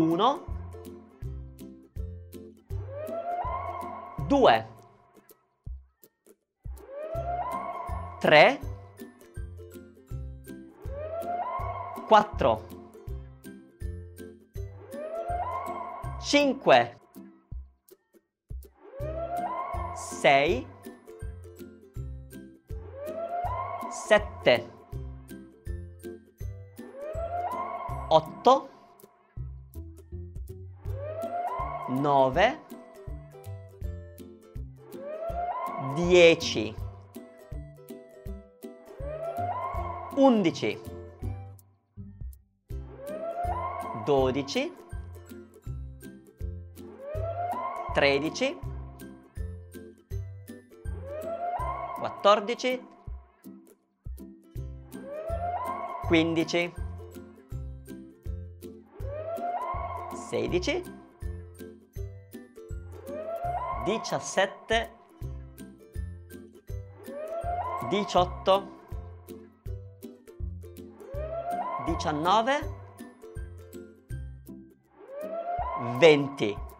1, 2, 3, 4, 5, 6, 7, 8, 9, 10, 11, 12, 13, 14, 15, 16, 17, 18, 19, 20.